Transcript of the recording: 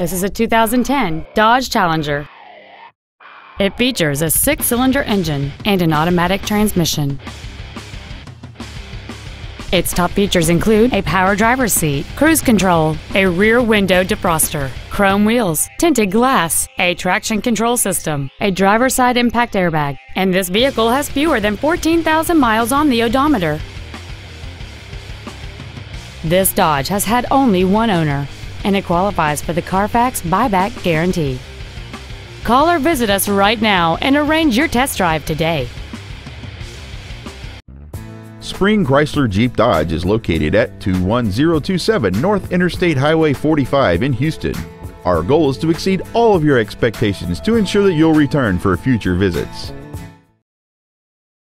This is a 2010 Dodge Challenger. It features a 6-cylinder engine and an automatic transmission. Its top features include a power driver's seat, cruise control, a rear window defroster, chrome wheels, tinted glass, a traction control system, a driver's side impact airbag, and this vehicle has fewer than 14,000 miles on the odometer. This Dodge has had only one owner, and it qualifies for the Carfax buyback guarantee. Call or visit us right now and arrange your test drive today. Spring Chrysler Jeep Dodge is located at 21027 North Interstate Highway 45 in Houston. Our goal is to exceed all of your expectations to ensure that you'll return for future visits.